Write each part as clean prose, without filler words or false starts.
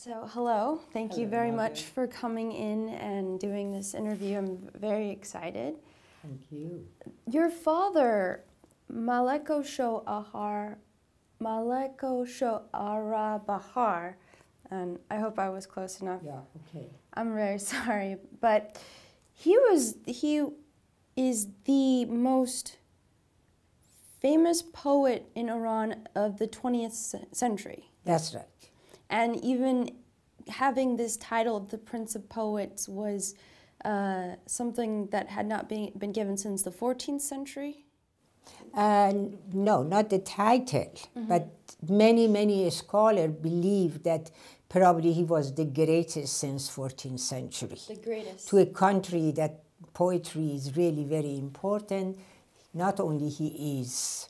So hello, thank you very much for coming in and doing this interview. I'm very excited. Thank you. Your father, Malek o'Shoara Bahar, and I hope I was close enough. Yeah, okay. I'm very sorry, but he is the most famous poet in Iran of the 20th century. That's right. And even having this title of the Prince of Poets was something that had not been given since the 14th century? No, not the title, but many scholars believe that probably he was the greatest since 14th century. The greatest. To a country that poetry is really very important, not only he is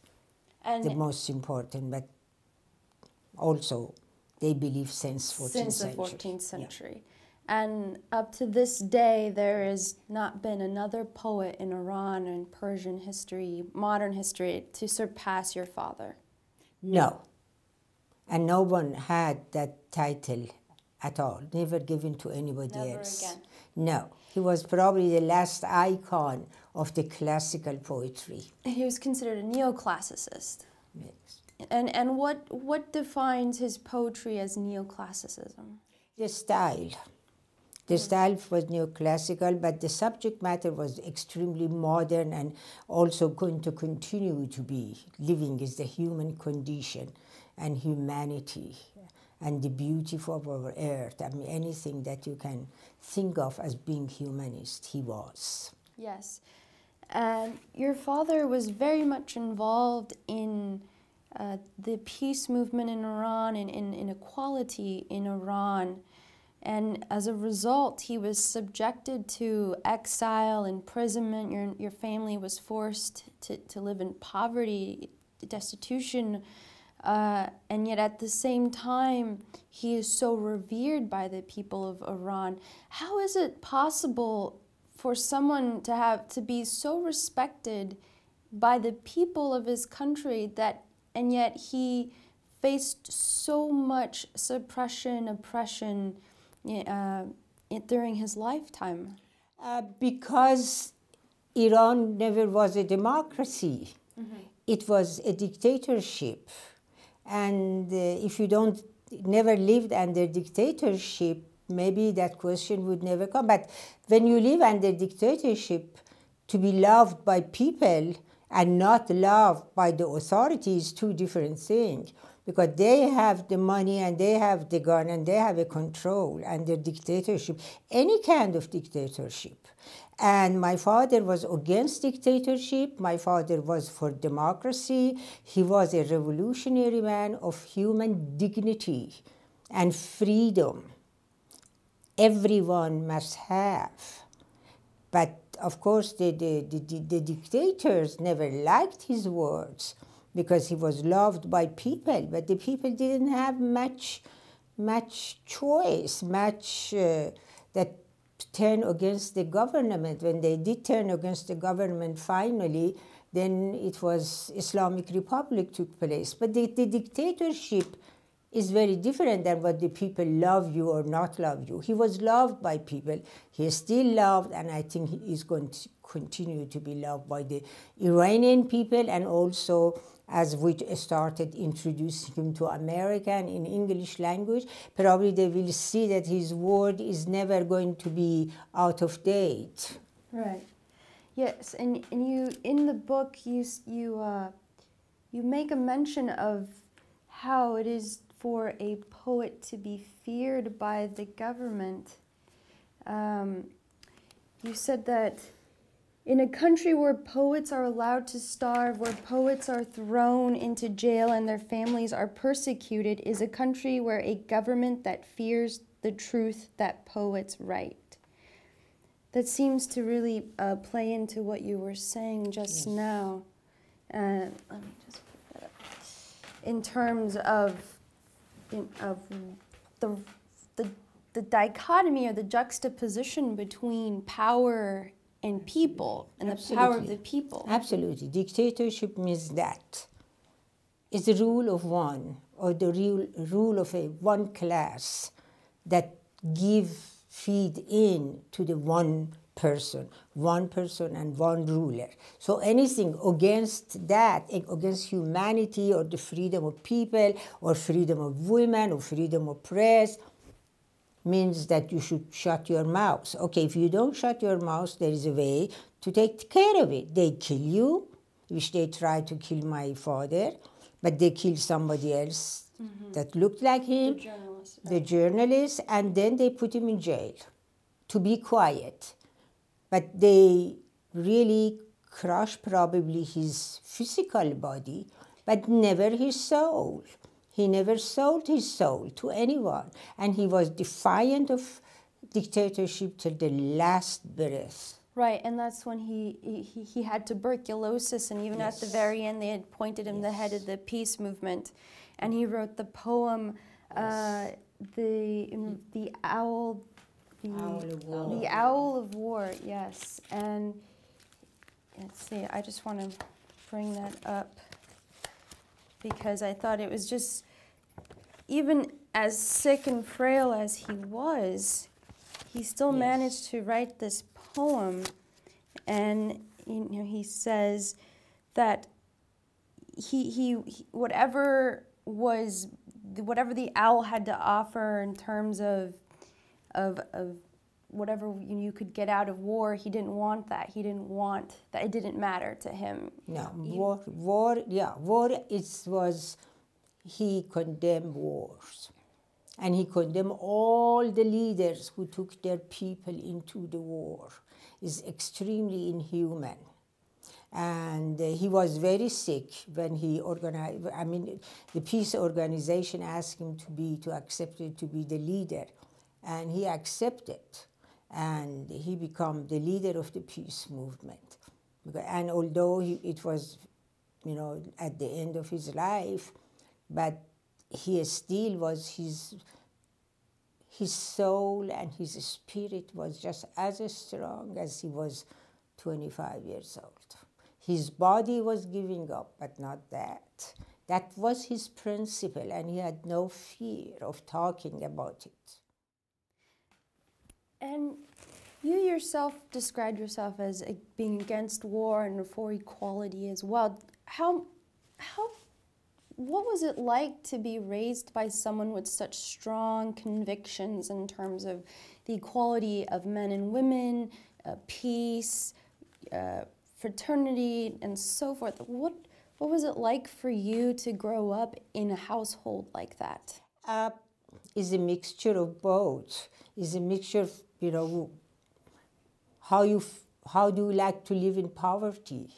the most important, but also they believe since 14th century. Since the 14th century. Yeah. And up to this day, there has not been another poet in Iran and Persian history, modern history, to surpass your father. No. And no one had that title at all, never given to anybody else. Never again. No. He was probably the last icon of the classical poetry. He was considered a neoclassicist. Yes. And what defines his poetry as neoclassicism? The style. The style was neoclassical, but the subject matter was extremely modern and also going to continue to be. Living is the human condition and humanity and the beauty of our earth. I mean, anything that you can think of as being humanist, he was. Yes. Your father was very much involved in the peace movement in Iran and in inequality in Iran. And as a result, he was subjected to exile, imprisonment. Your family was forced to live in poverty, destitution. And yet at the same time, he is so revered by the people of Iran. How is it possible for someone to be so respected by the people of his country and yet he faced so much suppression, oppression during his lifetime? Because Iran never was a democracy. It was a dictatorship. And if you never lived under dictatorship, maybe that question would never come. But when you live under dictatorship, to be loved by people and not loved by the authorities, two different things, because they have the money and they have the gun and they have a control under dictatorship, any kind of dictatorship. And my father was against dictatorship. My father was for democracy. He was a revolutionary man of human dignity and freedom. Everyone must have. But of course, the dictators never liked his words because he was loved by people, but the people didn't have much choice, that turn against the government. When they did turn against the government finally, then it was Islamic Republic took place. But the dictatorship is very different than what the people love you or not love you. He was loved by people. He is still loved, and I think he is going to continue to be loved by the Iranian people, and also as we started introducing him to America and in English language, probably they will see that his word is never going to be out of date. Right. Yes, and you, in the book, you make a mention of how it is for a poet to be feared by the government. You said that in a country where poets are allowed to starve, where poets are thrown into jail and their families are persecuted, is a country where a government that fears the truth that poets write. That seems to really play into what you were saying just now. Let me just put that up. In terms of the dichotomy or the juxtaposition between power and people, and the power of the people. Absolutely. Dictatorship means that. It's the rule of one, or the rule of one class. that feed in to the one person and one ruler. So anything against that, against humanity or the freedom of people or freedom of women or freedom of press, means that you should shut your mouth. Okay, if you don't shut your mouth, there is a way to take care of it. They kill you, which they tried to kill my father, but they killed somebody else that looked like him, the journalist, and then they put him in jail to be quiet. But they really crushed probably his physical body, but never his soul. He never sold his soul to anyone. And he was defiant of dictatorship till the last breath. Right, and that's when he had tuberculosis, and even at the very end they had pointed him the head of the peace movement. And he wrote the poem, the Owl of War, yes. And let's see, I just want to bring that up because I thought it was just, even as sick and frail as he was, he still managed to write this poem. And you know, he says that whatever the owl had to offer in terms of whatever you could get out of war, he didn't want that. He didn't want that. It didn't matter to him. No, he condemned wars. And he condemned all the leaders who took their people into the war. It's extremely inhuman. And he was very sick when he organized, I mean, the peace organization asked him to accept to be the leader. And he accepted, and he became the leader of the peace movement. And although it was, you know, at the end of his life, but he still was, his soul and his spirit was just as strong as he was 25 years old. His body was giving up, but not that. That was his principle, and he had no fear of talking about it. And you yourself described yourself as being against war and for equality as well. What was it like to be raised by someone with such strong convictions in terms of the equality of men and women, peace, fraternity, and so forth? What was it like for you to grow up in a household like that? Is a mixture of both. Is a mixture of, you know, how do you like to live in poverty?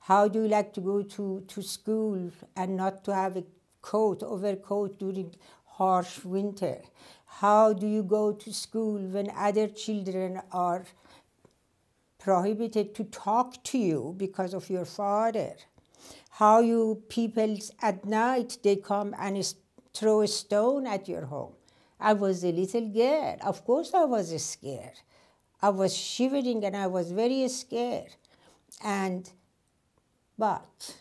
How do you like to go to school and not to have a overcoat during harsh winter? How do you go to school when other children are prohibited to talk to you because of your father? How you people at night, they come and throw a stone at your home. I was a little girl. Of course I was scared. I was shivering and I was very scared. But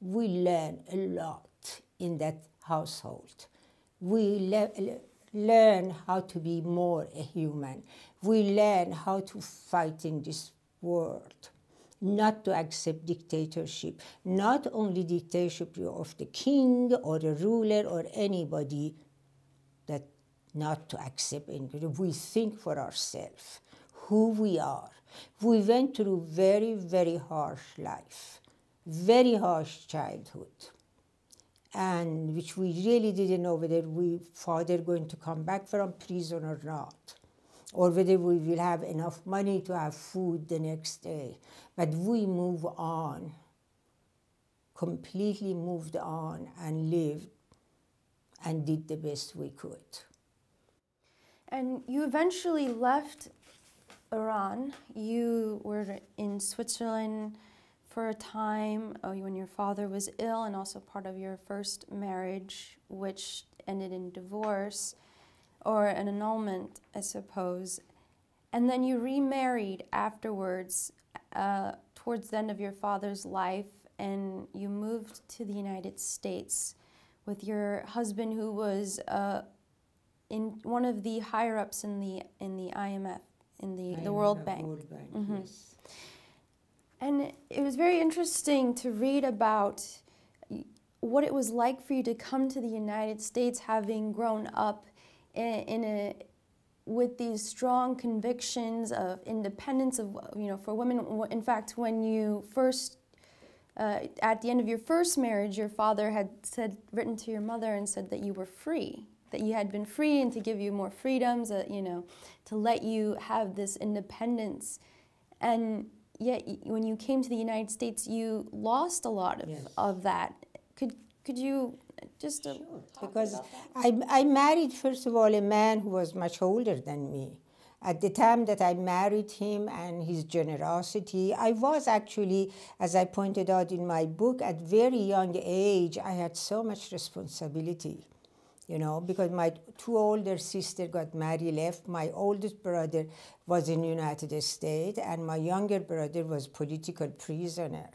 we learn a lot in that household. We learn how to be more a human. We learn how to fight in this world, not to accept dictatorship, not only dictatorship of the king or the ruler or anybody, that not to accept anybody. We think for ourselves who we are. We went through very, very harsh life, very harsh childhood, and which we really didn't know whether we father going to come back from prison or not, or whether we will have enough money to have food the next day. But we move on, completely moved on and lived and did the best we could. And you eventually left Iran. You were in Switzerland for a time when your father was ill, and also part of your first marriage, which ended in divorce, or an annulment, I suppose. And then you remarried afterwards, towards the end of your father's life, and you moved to the United States with your husband, who was in one of the higher ups in the IMF, in the World Bank. World Bank, mm-hmm. Yes. And it was very interesting to read about what it was like for you to come to the United States, having grown up with these strong convictions of independence of for women. In fact, when you first at the end of your first marriage, your father had written to your mother and said that you were free, that you had been free, and to give you more freedoms, to let you have this independence. And yet, when you came to the United States, you lost a lot of, yes, of that. Could you just sure, because I married, first of all, a man who was much older than me. At the time that I married him and his generosity, I was actually, as I pointed out in my book, at very young age, I had so much responsibility, you know, because my two older sisters got married, left. My oldest brother was in the United States, and my younger brother was political prisoner.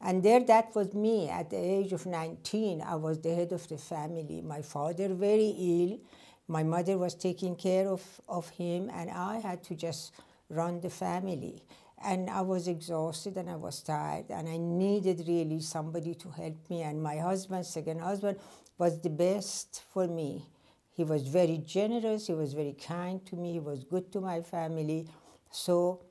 And there, that was me. At the age of 19, I was the head of the family. My father, very ill. My mother was taking care of him, and I had to just run the family. And I was exhausted, and I was tired, and I needed really somebody to help me. And my husband, second husband, was the best for me. He was very generous, he was very kind to me, he was good to my family. So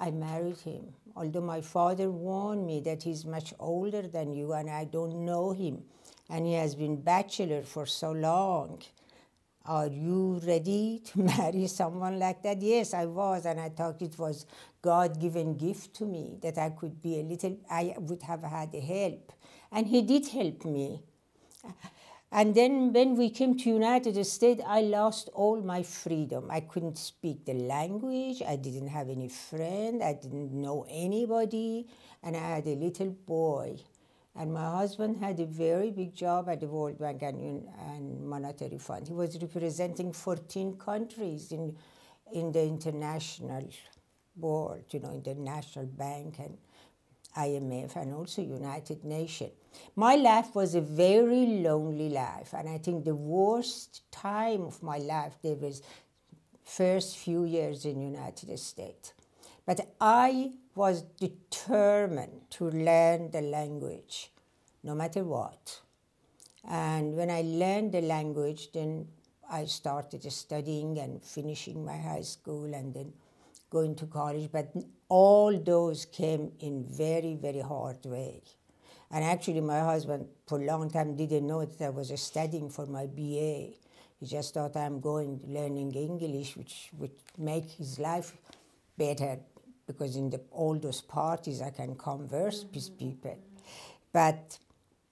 I married him. Although my father warned me that he's much older than you, and I don't know him, and he has been bachelor for so long. Are you ready to marry someone like that? Yes, I was, and I thought it was God-given gift to me that I could be a little, I would have had help. And he did help me. And then when we came to United States, I lost all my freedom. I couldn't speak the language, I didn't have any friend, I didn't know anybody, and I had a little boy. And my husband had a very big job at the World Bank and Monetary Fund. He was representing 14 countries in the international world, you know, International Bank and IMF and also United Nations. My life was a very lonely life, and I think the worst time of my life there was first few years in United States. But I was determined to learn the language, no matter what. And when I learned the language, then I started studying and finishing my high school and then going to college. But all those came in very, very hard way. And actually, my husband, for a long time, didn't know that I was studying for my BA. He just thought I'm going learning English, which would make his life better, because in all those parties I can converse with people. But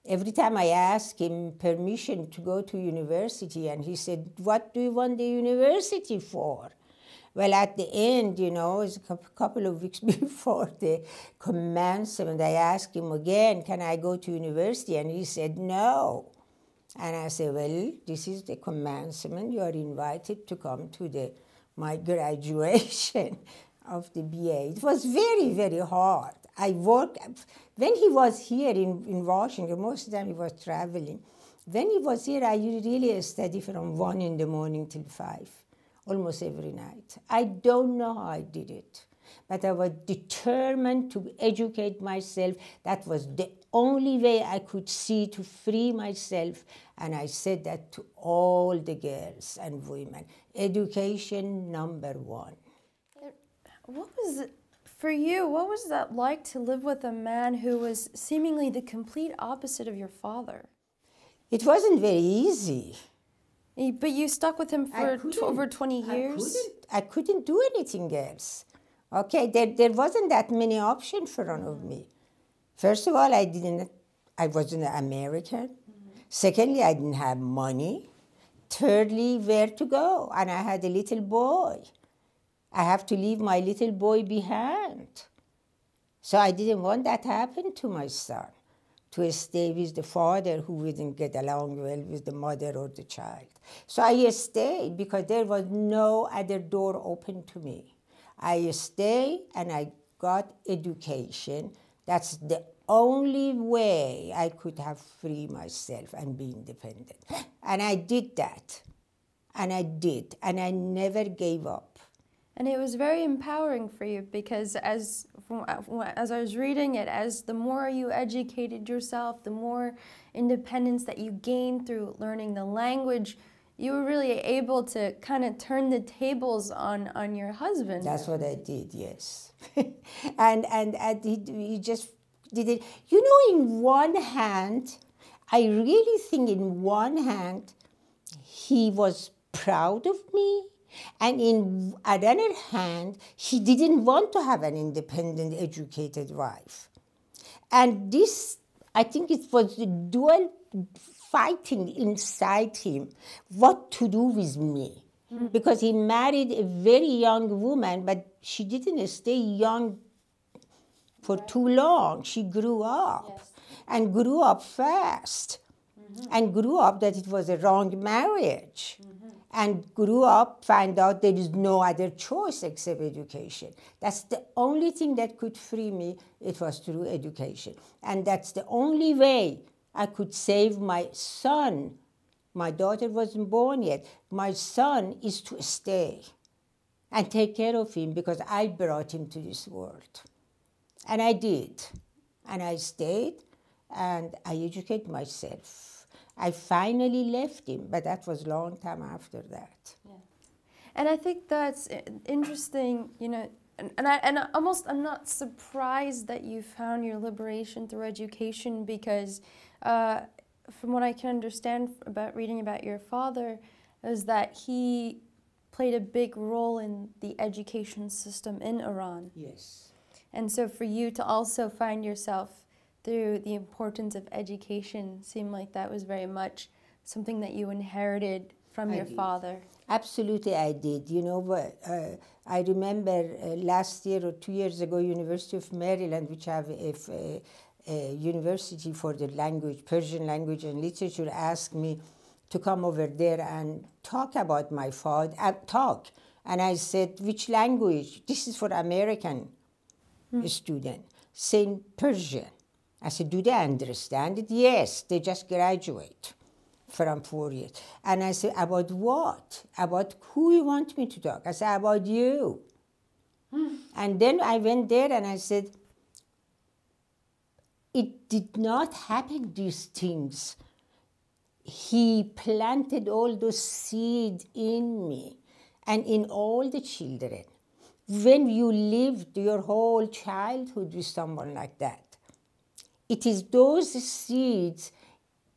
every time I asked him permission to go to university, and he said, what do you want the university for? Well, at the end, you know, it's a couple of weeks before the commencement, I asked him again, can I go to university? And he said, no. And I said, well, this is the commencement. You are invited to come to my graduation of the BA. It was very, very hard. I worked, when he was here in Washington, most of the time he was traveling. When he was here, I really studied from 1 in the morning till 5, almost every night. I don't know how I did it, but I was determined to educate myself. That was the only way I could see to free myself. And I said that to all the girls and women. Education #1. What was, for you, what was that like to live with a man who was seemingly the complete opposite of your father? It wasn't very easy. But you stuck with him for over 20 years? I couldn't do anything else. Okay, there wasn't that many options for one of me. First of all, I wasn't American. Mm-hmm. Secondly, I didn't have money. Thirdly, where to go? And I had a little boy. I have to leave my little boy behind. So I didn't want that to happen to my son, to stay with the father who wouldn't get along well with the mother or the child. So I stayed because there was no other door open to me. I stayed and I got education. That's the only way I could have freed myself and be independent. And I did that. and I did, and I never gave up. And it was very empowering for you, because as I was reading it, as the more you educated yourself, the more independence that you gained through learning the language, you were really able to kind of turn the tables on your husband. That's what I did, yes. and he just did it. You know, in one hand, I really think in one hand, he was proud of me. And in another hand, he didn't want to have an independent, educated wife. And this, I think it was the dual fighting inside him, what to do with me. Mm-hmm. Because he married a very young woman, but she didn't stay young for too long. She grew up, yes, and grew up fast, mm-hmm, and grew up that it was a wrong marriage. Mm-hmm. And grew up, found out there is no other choice except education. That's the only thing that could free me, it was through education. And that's the only way I could save my son. My daughter wasn't born yet. My son is to stay and take care of him, because I brought him to this world. And I did. And I stayed, and I educated myself. I finally left him, but that was a long time after that. Yeah. And I think that's interesting, you know, and I'm not surprised that you found your liberation through education, because from what I can understand about reading about your father, is that he played a big role in the education system in Iran. Yes. And so for you to also find yourself through the importance of education seemed like that was very much something that you inherited from your father. Absolutely, I did. You know, I remember last year or 2 years ago, University of Maryland, which have a university for the language, Persian language and literature, asked me to come over there and talk about my father, And I said, which language? This is for American student, saying Persian. I said, do they understand it? Yes, they just graduate from 4 years. And I said, about what? About who you want me to talk? I said, about you. And then I went there and I said, it did not happen, these things. He planted all those seeds in me and in all the children. When you lived your whole childhood with someone like that, it is those seeds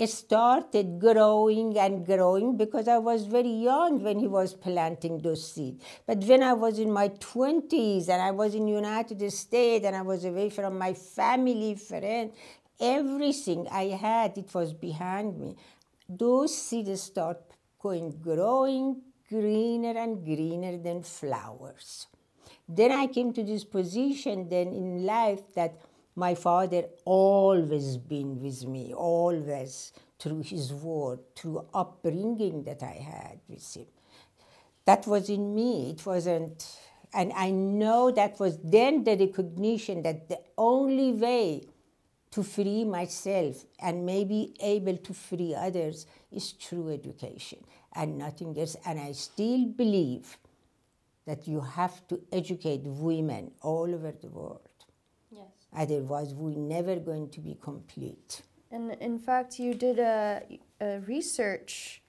started growing and growing, because I was very young when he was planting those seeds. But when I was in my 20s and I was in the United States and I was away from my family, friends, everything I had, it was behind me. Those seeds start going, growing greener and greener than flowers. Then I came to this position then in life that my father always been with me, always, through his word, through upbringing that I had with him. That was in me, it wasn't, and I know that was then the recognition that the only way to free myself and maybe able to free others is through education and nothing else. And I still believe that you have to educate women all over the world. Otherwise, we're never going to be complete. And in fact, you did a research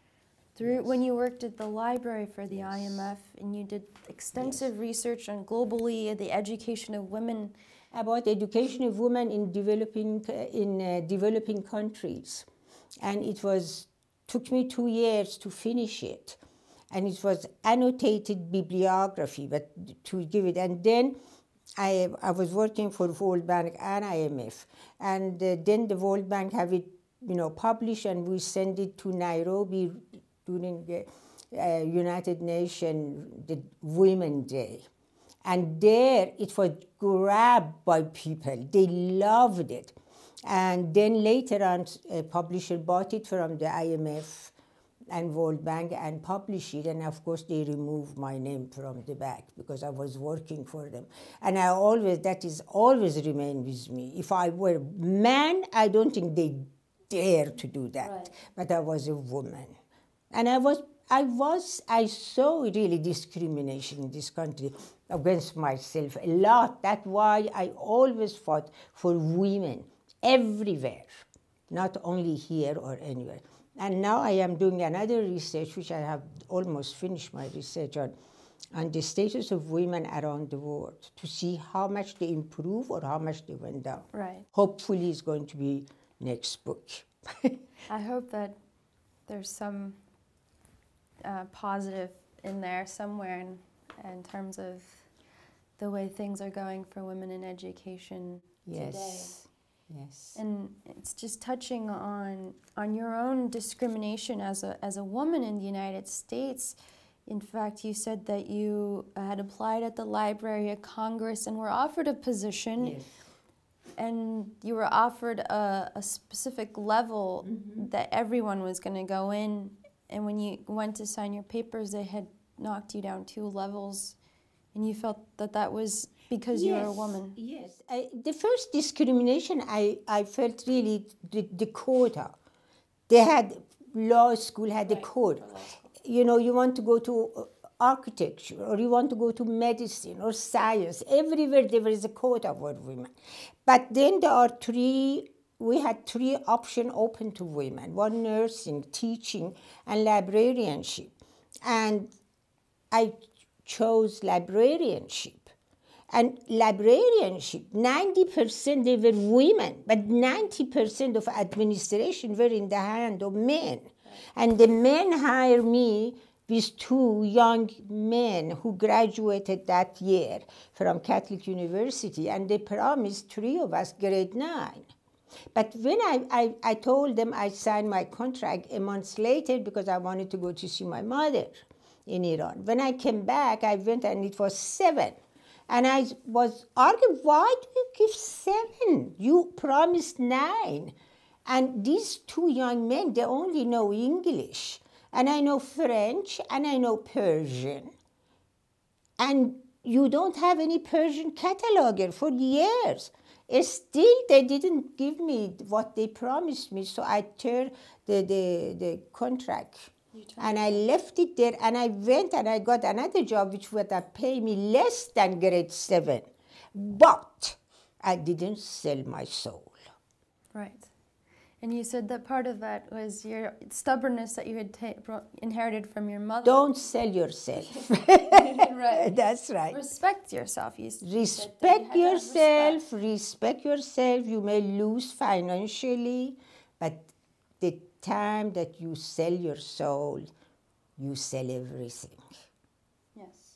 through when you worked at the library for the IMF, and you did extensive research on globally the education of women. About education of women in developing countries, and it took me 2 years to finish it, and it was annotated bibliography, but to give it, and then I was working for World Bank and IMF, and then the World Bank have it, you know, published, and we send it to Nairobi during the United Nations the Women's Day, and there it was grabbed by people. They loved it, and then later on, a publisher bought it from the IMF and World Bank and publish it, and of course they removed my name from the back because I was working for them. And I always, that is always remained with me. If I were a man, I don't think they dare to do that. Right. But I was a woman. And I was I saw really discrimination in this country against myself a lot. That's why I always fought for women everywhere, not only here or anywhere. And now I am doing another research, which I have almost finished my research on the status of women around the world, to see how much they improve or how much they went down. Right. Hopefully it's going to be next book. I hope that there's some positive in there somewhere in terms of the way things are going for women in education yes. today. Yes. And it's just touching on your own discrimination as a woman in the United States. In fact, you said that you had applied at the Library of Congress and were offered a position. Yes. And you were offered a specific level mm-hmm. that everyone was going to go in. And when you went to sign your papers, they had knocked you down 2 levels. And you felt that that was because yes, you were a woman. Yes. The first discrimination I felt really the quota. They had law school, had right. a quota. You know, you want to go to architecture, or you want to go to medicine or science. Everywhere there is a quota for women. But then there are we had three options open to women: one, nursing, teaching, and librarianship. And I chose librarianship. And librarianship, 90% they were women, but 90% of administration were in the hand of men. And the men hired me with 2 young men who graduated that year from Catholic University, and they promised 3 of us grade 9. But when I told them I signed my contract a month later because I wanted to go to see my mother in Iran. When I came back, I went and it was 7. And I was arguing, why do you give 7? You promised 9. And these 2 young men, they only know English. And I know French, and I know Persian. And you don't have any Persian cataloger for years. Still, they didn't give me what they promised me, so I tore the contract. And I left it there, and I went and I got another job, which would have paid me less than grade 7. But I didn't sell my soul. Right. And you said that part of that was your stubbornness that you had inherited from your mother. Don't sell yourself. Right. That's right. Respect yourself. You respect yourself. Respect yourself. You may lose financially, but the time that you sell your soul, you sell everything. Yes.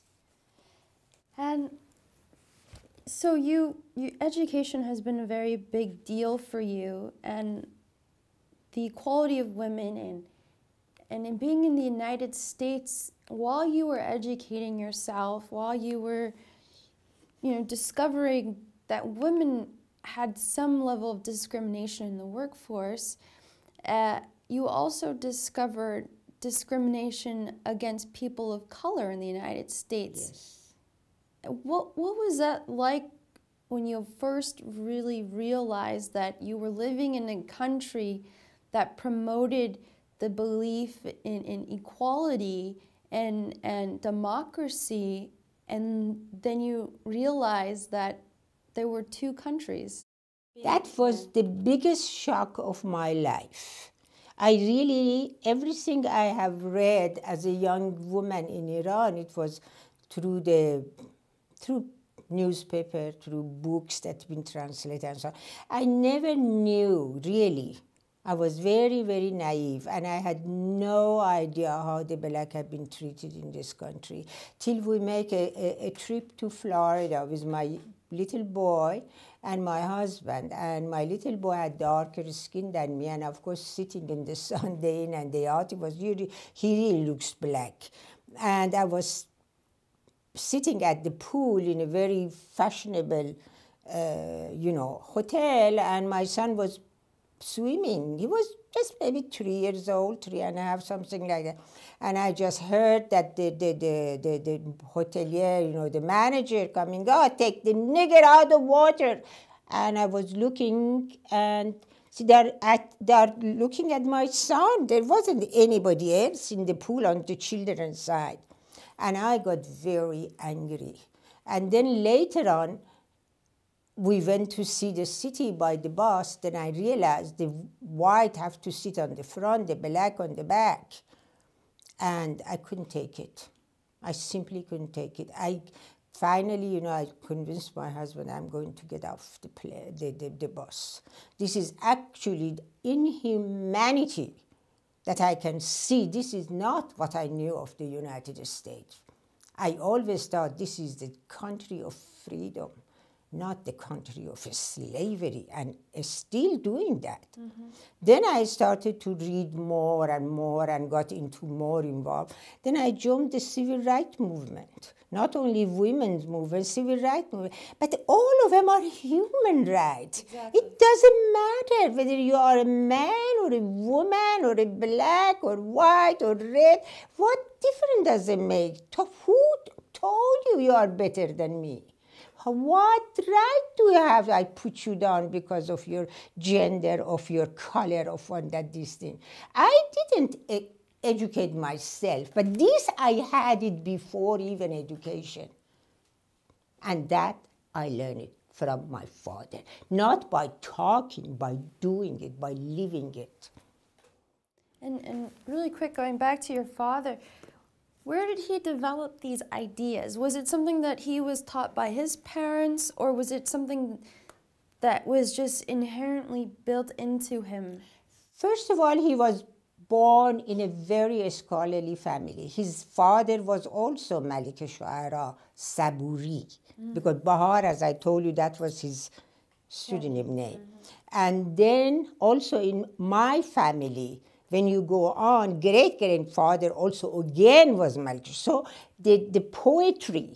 And so you education has been a very big deal for you, and the equality of women and in being in the United States, while you were educating yourself, while you were, you know, discovering that women had some level of discrimination in the workforce, you also discovered discrimination against people of color in the United States. Yes. What was that like when you first really realized that you were living in a country that promoted the belief in equality and democracy, and then you realize that there were 2 countries? That was the biggest shock of my life. I really, everything I have read as a young woman in Iran, it was through newspaper, through books that have been translated and so on. I never knew, really. I was very, very naive, and I had no idea how the black had been treated in this country. Till we make a trip to Florida with my little boy and my husband, and my little boy had darker skin than me, and of course sitting in the sun day in and day out, he really looks black. And I was sitting at the pool in a very fashionable, hotel, and my son was swimming. He was just maybe 3 years old, 3 and a half, something like that. And I just heard that the hotelier, the manager coming, "Oh, take the nigger out of water." And I was looking, and So they're looking at my son. There wasn't anybody else in the pool on the children's side. And I got very angry. And then later on, we went to see the city by the bus. Then I realized the white have to sit on the front, the black on the back. And I couldn't take it. I simply couldn't take it. I finally, you know, I convinced my husband I'm going to get off the bus. This is actually inhumanity that I can see. This is not what I knew of the United States. I always thought this is the country of freedom, not the country of slavery, and still doing that. Mm-hmm. Then I started to read more and got into more involved. Then I joined the civil rights movement, not only women's movement, civil rights movement, but all of them are human rights. Exactly. It doesn't matter whether you are a man or a woman or a black or white or red. What difference does it make? Who told you you are better than me? What right do you have? I put you down because of your gender, of your color, of one that this thing. I didn't educate myself, but this I had it before even education. And that I learned it from my father, not by talking, by doing it, by living it. And really quick, going back to your father, where did he develop these ideas? Was it something that he was taught by his parents, or was it something that was just inherently built into him? First of all, he was born in a very scholarly family. His father was also Malik-e Shoara Saburi, because Bahar, as I told you, that was his pseudonym name. And then also in my family, when you go on, great-grandfather also again was Malik. So the poetry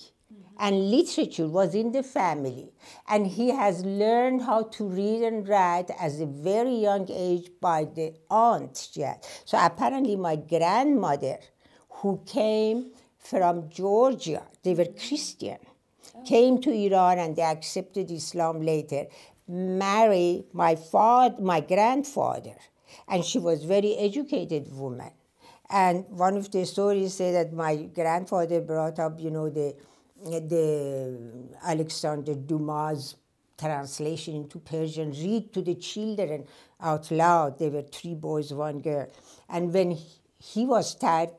and literature was in the family. And he has learned how to read and write as a very young age by the aunt. Yeah. So apparently my grandmother, who came from Georgia, they were Christian, came to Iran and they accepted Islam later, married my grandfather. And she was a very educated woman. And one of the stories say that my grandfather brought up, you know, the Alexander Dumas translation into Persian, read to the children out loud. They were 3 boys, 1 girl. And when he was tired,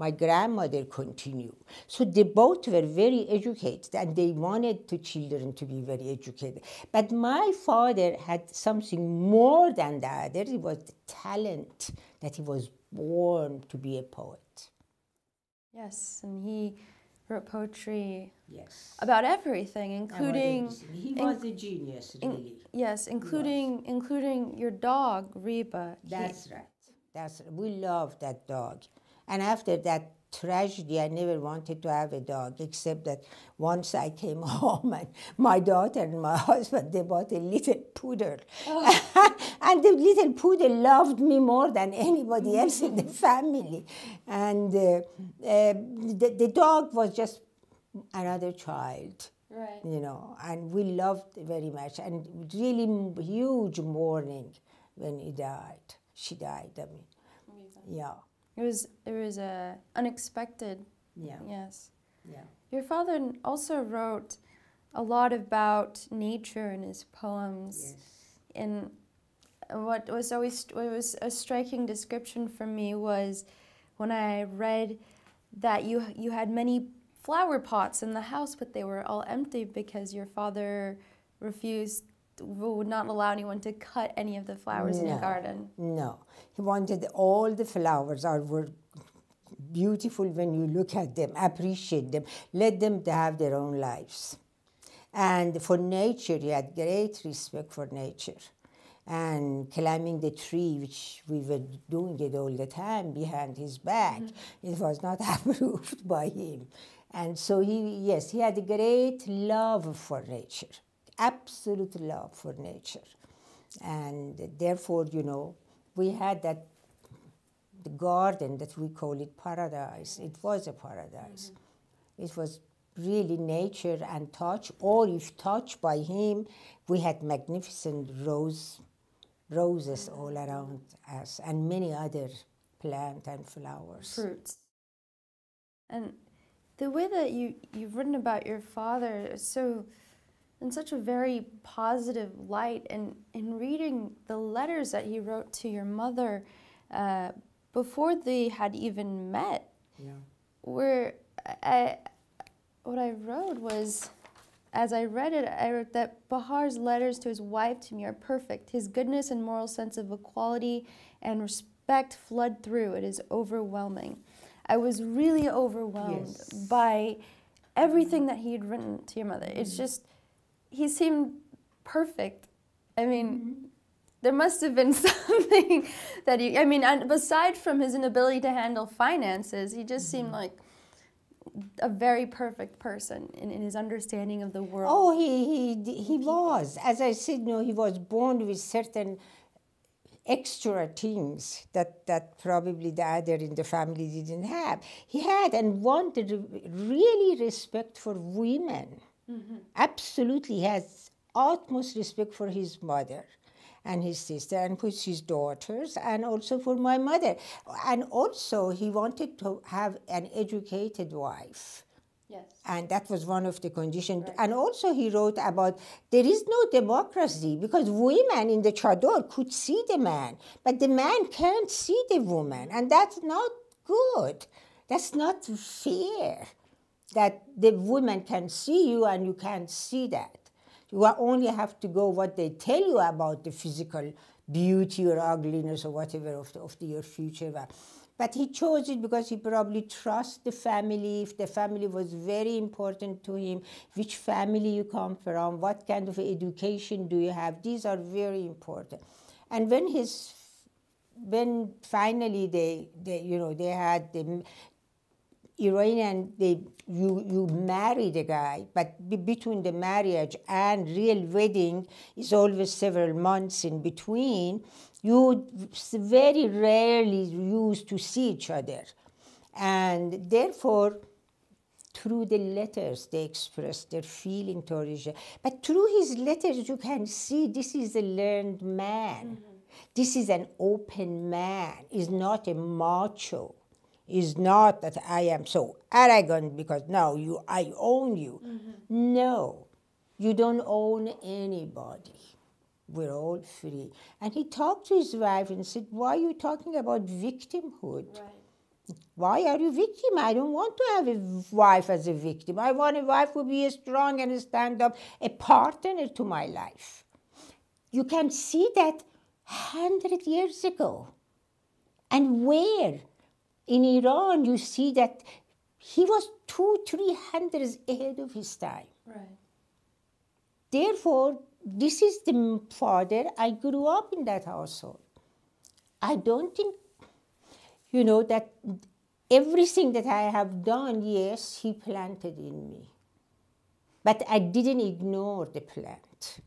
my grandmother continued. So they both were very educated, and they wanted the children to be very educated. But my father had something more than that. There was the talent that he was born to be a poet. Yes, and he wrote poetry about everything, including... He was a genius, really. Including your dog, Reba. That's right. We love that dog. And after that tragedy, I never wanted to have a dog, except that once I came home and my daughter and my husband, they bought a little poodle. Oh. And the little poodle loved me more than anybody else in the family. And the dog was just another child, you know, and we loved very much. And really huge mourning when he died. She died, I mean, yeah. It was unexpected. Yeah. Yes. Yeah. Your father also wrote a lot about nature in his poems. Yes. And what was a striking description for me was when I read that you had many flower pots in the house, but they were all empty because your father would not allow anyone to cut any of the flowers in the garden. No, he wanted all the flowers were beautiful when you look at them, appreciate them, let them have their own lives. And for nature, he had great respect for nature. And climbing the tree, which we were doing it all the time behind his back, it was not approved by him. And so he had a great love for nature. Absolute love for nature. And therefore, you know, we had the garden that we call it paradise. It was a paradise. It was really nature and touch, or if touched by him, we had magnificent rose roses all around us and many other plants and flowers. Fruits. And the way that you've written about your father so in such a very positive light, and in reading the letters that he wrote to your mother before they had even met, yeah. Where what I wrote was, as I read it, I wrote that Bahar's letters to his wife, to me, are perfect. His goodness and moral sense of equality and respect flood through. It is overwhelming. I was really overwhelmed yes. by everything that he had written to your mother. Mm-hmm. It's just, he seemed perfect. I mean, mm-hmm. there must have been something that he, I mean, and aside from his inability to handle finances, he just mm-hmm. seemed like a very perfect person in his understanding of the world. Oh, he was. As I said, no, he was born with certain extra things that probably the other in the family didn't have. He had and wanted really respect for women. Mm-hmm. Absolutely, he has utmost respect for his mother and his sister and for his daughters, and also for my mother. And also he wanted to have an educated wife. Yes. And that was one of the conditions. Right. And also he wrote about there is no democracy because women in the chador could see the man, but the man can't see the woman. And that's not good. That's not fair that the woman can see you and you can't see that. You only have to go what they tell you about the physical beauty or ugliness or whatever of your future. But he chose it because he probably trusts the family, if the family was very important to him, which family you come from, what kind of education do you have. These are very important. And when finally they had the Iranian, you marry the guy, but between the marriage and real wedding is always several months in between. You very rarely used to see each other. And therefore, through the letters, they express their feeling toward each other. But through his letters, you can see this is a learned man. Mm-hmm. This is an open man. He's not a macho. Is not that I am so arrogant because now I own you. Mm-hmm. No, you don't own anybody. We're all free. And he talked to his wife and said, why are you talking about victimhood? Right. Why are you victim? I don't want to have a wife as a victim. I want a wife who will be strong and stand up, a partner to my life. You can see that 100 years ago. And where? In Iran, you see that he was 200-300 ahead of his time. Right. Therefore, this is the father. I grew up in that household. I don't think, that everything that I have done, yes, he planted in me. But I didn't ignore the plant.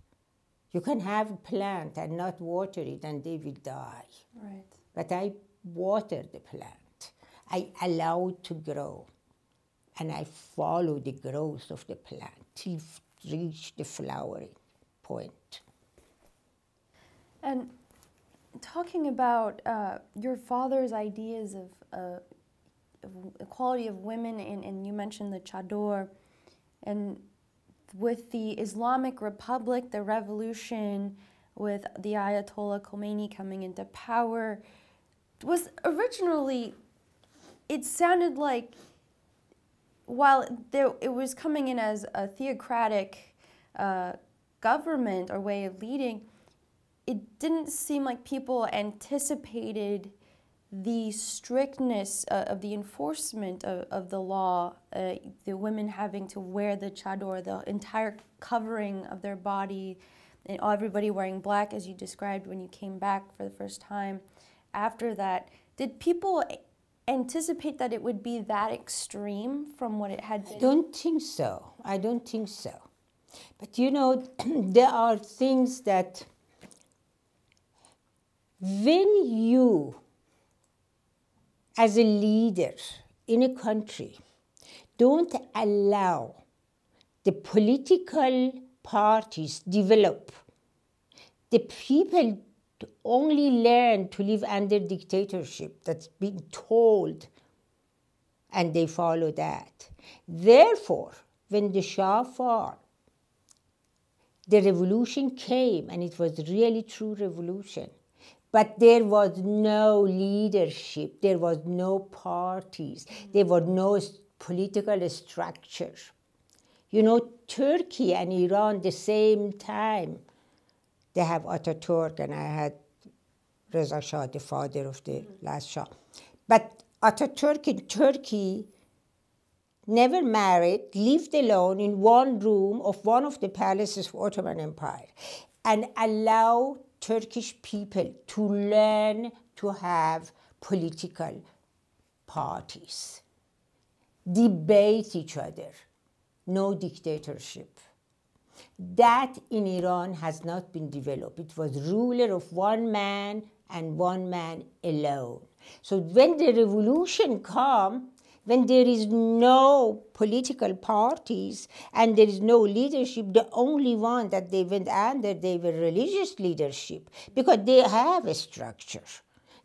You can have a plant and not water it, and they will die. Right. But I watered the plant. I allow it to grow, and I follow the growth of the plant till it reached the flowering point. And talking about your father's ideas of equality of women, and you mentioned the Chador, and with the Islamic Republic, the revolution, with the Ayatollah Khomeini coming into power, was originally... It sounded like, while it was coming in as a theocratic government or way of leading, it didn't seem like people anticipated the strictness of the enforcement of the law, the women having to wear the chador, the entire covering of their body, and everybody wearing black, as you described when you came back for the first time. After that, did people anticipate that it would be that extreme from what it had been? I don't think so. I don't think so. But there are things that when you, as a leader in a country, don't allow the political parties develop, the people to only learn to live under dictatorship that's being told, and they follow that. Therefore, when the Shah fell, the revolution came, and it was really true revolution. But there was no leadership, there was no parties, there was no political structure. You know, Turkey and Iran, the same time, they have Ataturk, and I had Reza Shah, the father of the last Shah. But Ataturk in Turkey never married, lived alone in one room of one of the palaces of Ottoman Empire, and allowed Turkish people to learn to have political parties, debate each other, no dictatorship. That in Iran has not been developed. It was ruler of one man and one man alone. So when the revolution comes, when there is no political parties and there is no leadership, the only one that they went under, they were religious leadership, because they have a structure.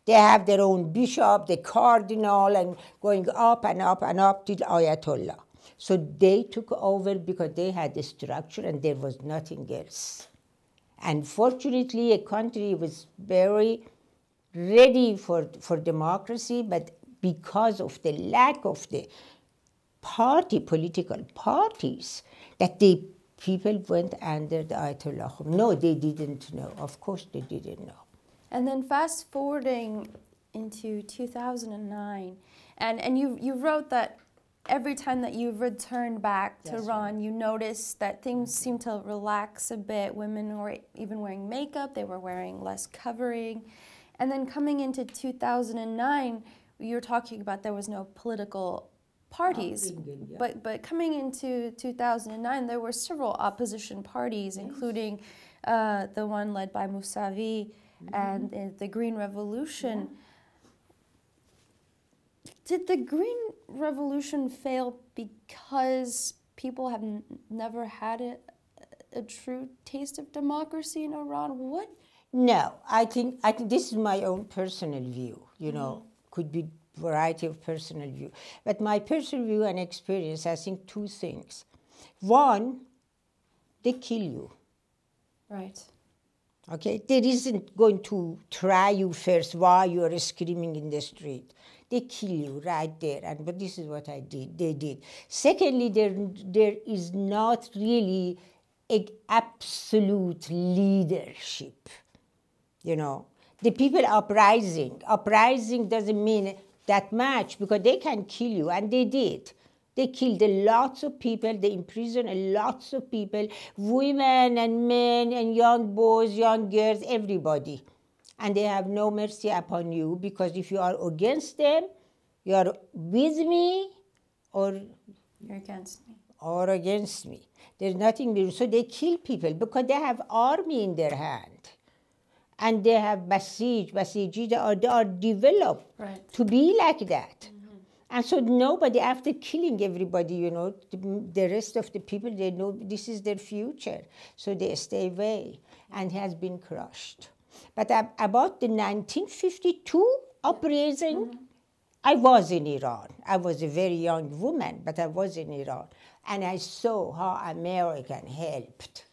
They have their own bishop, the cardinal, and going up and up and up till Ayatollah. So they took over because they had a structure and there was nothing else. And fortunately, a country was very ready for democracy, but because of the lack of the political parties, that the people went under the Ayatollah. No, they didn't know. Of course they didn't know. And then fast forwarding into 2009, and you wrote that every time that you returned back to Iran, you noticed that things seemed to relax a bit. Women were even wearing makeup, they were wearing less covering. And then coming into 2009, you're talking about there was no political parties, but coming into 2009, there were several opposition parties, including the one led by Mousavi and the Green Revolution. Did the Green Revolution fail because people have never had a true taste of democracy in Iran? What? No, I think this is my own personal view, you know. Could be a variety of personal view. But my personal view and experience, I think two things. One, they kill you. Right. Okay, there isn't going to try you first while you are screaming in the street. They kill you right there, but this is what I did, they did. Secondly, there is not really an absolute leadership, you know. The people uprising doesn't mean that much because they can kill you, and they did. They killed lots of people, they imprisoned lots of people, women and men and young boys, young girls, everybody. And they have no mercy upon you, because if you are against them, you are with me or you're against me. There's nothing new. So they kill people because they have army in their hand. And they have besieged, or they are developed to be like that. And so nobody, after killing everybody, you know, the rest of the people, they know this is their future. So they stay away, and has been crushed. But about the 1952 uprising, I was in Iran. I was a very young woman, but I was in Iran. And I saw how America helped.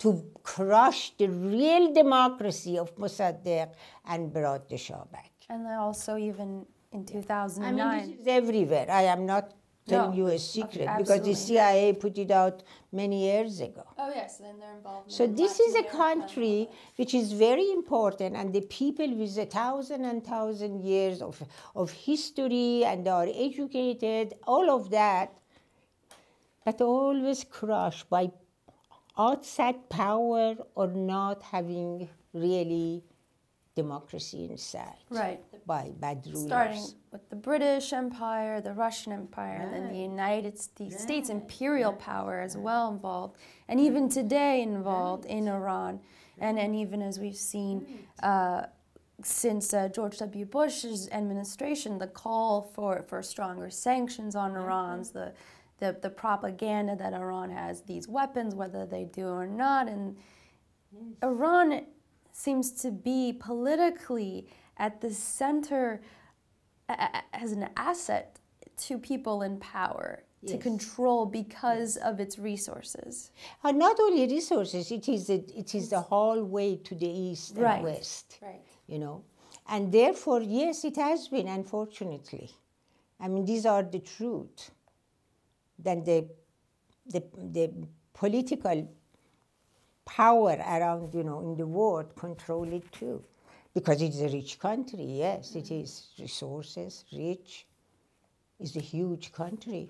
To crush the real democracy of Mossadegh and brought the Shah back. And then also even in 2009. I mean, this is everywhere. I am not telling you a secret, because the CIA put it out many years ago. Oh, yes, then they're involved. So this is a country which is very important, and the people with 1,000 and 1,000 years of history, and are educated, all of that, but always crushed by outside power or not having really democracy inside. By bad rulers. Starting with the British Empire, the Russian Empire, and then the United States imperial power as well involved, and even today involved in Iran, and even as we've seen since George W. Bush's administration, the call for stronger sanctions on Iran's the propaganda that Iran has these weapons, whether they do or not. And Iran seems to be politically at the center as an asset to people in power, yes, to control because of its resources. And not only resources, it is the whole way to the east and right, west, right, you know. And therefore, yes, it has been, unfortunately. I mean, these are the truth. Then the political power around, you know, in the world control it too. Because it's a rich country, yes, it is resources, rich. It's a huge country.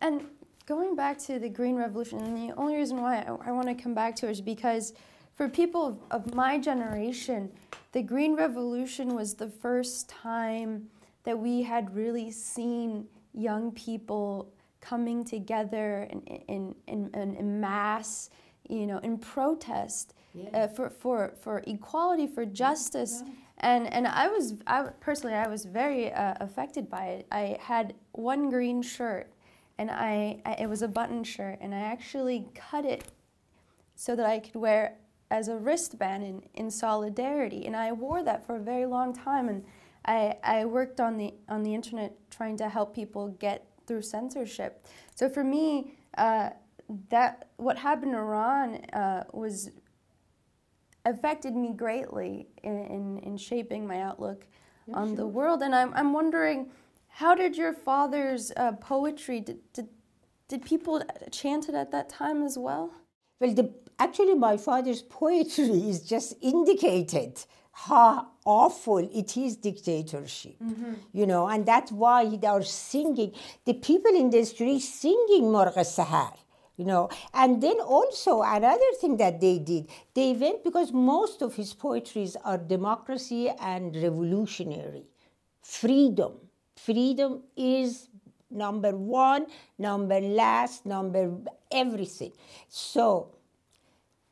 And going back to the Green Revolution, and the only reason why I want to come back to it is because for people of my generation, the Green Revolution was the first time that we had really seen young people coming together in mass, you know, in protest, yes, for equality, for justice, yeah, and I personally was very affected by it. I had one green shirt, and it was a button shirt, and I actually cut it so that I could wear as a wristband in solidarity, and I wore that for a very long time, and I worked on the internet trying to help people get through censorship. So for me, that what happened in Iran affected me greatly in shaping my outlook on the world. And I'm wondering, how did your father's poetry, did people chant it at that time as well? Well, actually my father's poetry is just indicated how awful it is, dictatorship, you know, and that's why they are singing, the people in the street singing Murgh Sahar, you know. And then also another thing that they did, they went, because most of his poetries are democracy and revolutionary, freedom. Freedom is number one, number last, number everything. So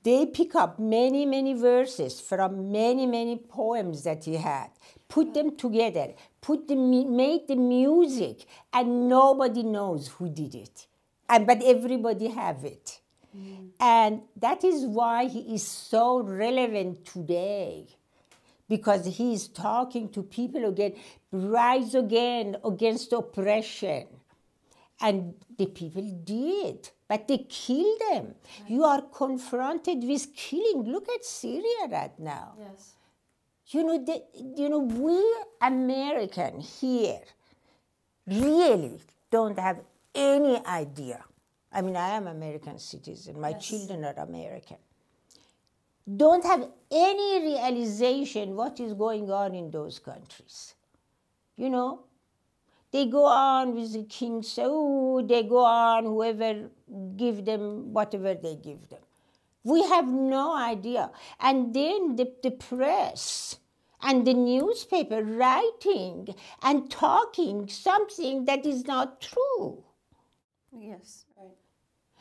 they pick up many, many verses from many, many poems that he had, put them together, made the music, and nobody knows who did it. But everybody have it. Mm. And that is why he is so relevant today, because he is talking to people again, rise again against oppression. And the people did, but they killed them. Right. You are confronted with killing. Look at Syria right now. Yes. You know, we American here really don't have any idea. I mean, I am American citizen. My children are American. Don't have any realization what is going on in those countries. You know? They go on with the king, so they go on, whoever give them, whatever they give them. We have no idea. And then the press and the newspaper writing and talking something that is not true. Yes, right.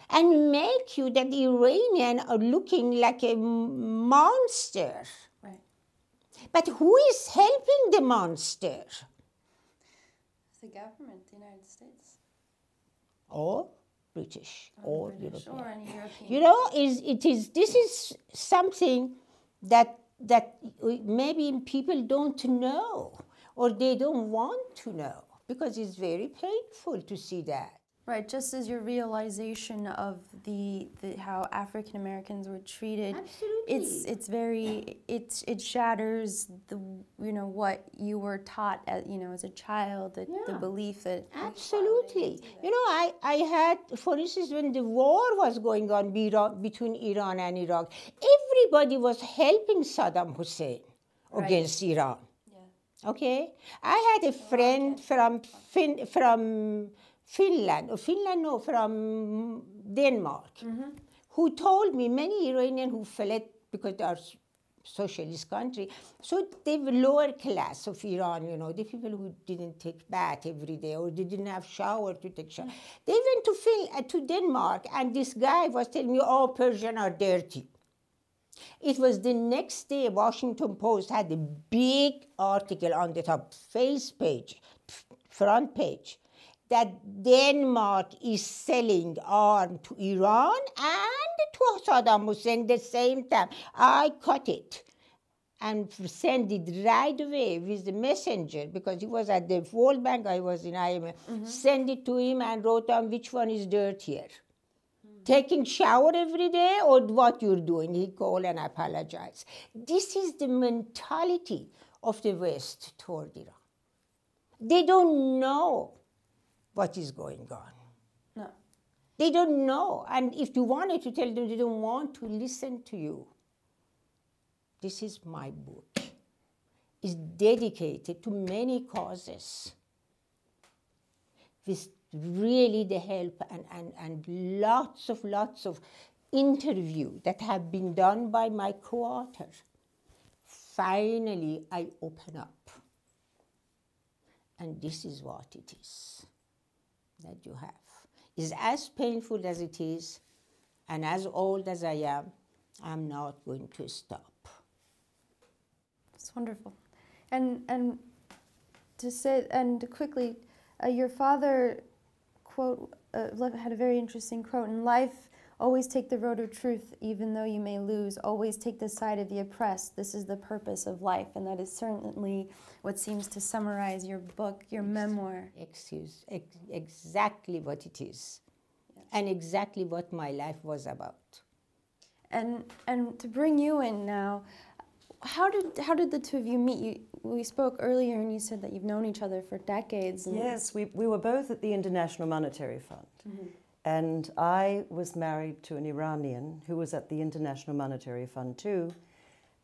And make you that Iranian are looking like a monster. Right. But who is helping the monster? The government, the United States, or British, or British, European. Or any European. You know, this is something that maybe people don't know, or they don't want to know, because it's very painful to see that. Right, just as your realization of the how African Americans were treated, absolutely, it shatters the, you know, what you were taught as, you know, as a child, the belief that absolutely, you know, I had, for instance, when the war was going on between Iran and Iraq, everybody was helping Saddam Hussein against Iran. Yeah. Okay, I had a friend from from Denmark, who told me many Iranians who fled because they are socialist country, so they were lower class of Iran, you know, the people who didn't take bath every day or they didn't have shower to take shower. They went to Denmark, and this guy was telling me, oh, Persians are dirty. It was the next day, Washington Post had a big article on the top front page, that Denmark is selling arms to Iran and to Saddam Hussein the same time. I cut it and sent it right away with the messenger, because he was at the World Bank, I was in IMF. Mm-hmm. Send it to him and wrote down which one is dirtier. Mm-hmm. Taking shower every day or what you're doing, he called and apologized. This is the mentality of the West toward Iran. They don't know what is going on. No. They don't know. And if you wanted to tell them, they don't want to listen to you. This is my book. It's dedicated to many causes with really the help and lots of interviews that have been done by my co-author. Finally, I open up. And this is what it is that you have. It's as painful as it is, and as old as I am, I'm not going to stop. It's wonderful, and quickly, your father quote had a very interesting quote in life. Always take the road of truth, even though you may lose. Always take the side of the oppressed. This is the purpose of life, and that is certainly what seems to summarize your book, your memoir. Exactly what it is, yes. And exactly what my life was about. And to bring you in now. How did the two of you meet? We spoke earlier and you said that you've known each other for decades. And yes, we were both at the International Monetary Fund. Mm-hmm. And I was married to an Iranian who was at the International Monetary Fund too.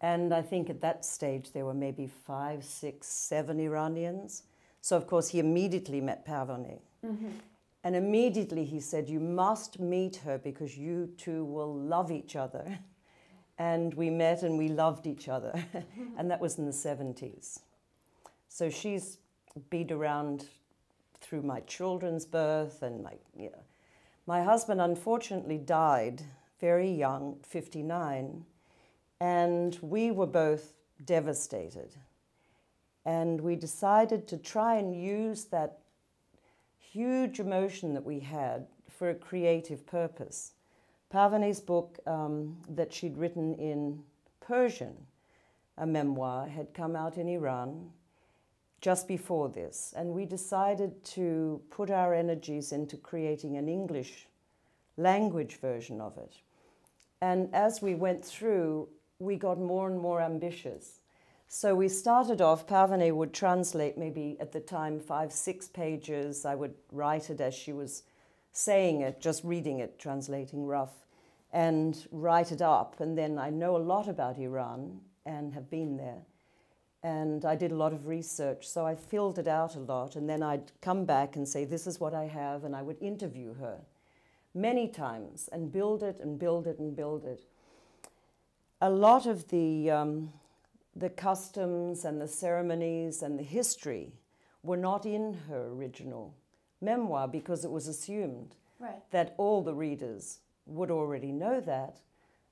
And I think at that stage there were maybe 5, 6, 7 Iranians. So of course he immediately met Parvaneh. Mm-hmm. And immediately he said, you must meet her because you two will love each other. And we met and we loved each other. And that was in the 70s. So she's been around through my children's birth and my, you know. My husband unfortunately died very young, 59, and we were both devastated. And we decided to try and use that huge emotion that we had for a creative purpose. Parvaneh's book that she'd written in Persian, a memoir, had come out in Iran just before this. And we decided to put our energies into creating an English language version of it. And as we went through, we got more and more ambitious. So we started off, Parvaneh would translate maybe at the time 5, 6 pages. I would write it as she was saying it, just reading it, translating rough, and write it up. And then I know a lot about Iran and have been there. And I did a lot of research, so I filled it out a lot. And then I'd come back and say, this is what I have, and I would interview her many times and build it and build it and build it. A lot of the customs and the ceremonies and the history were not in her original memoir because it was assumed that all the readers would already know that.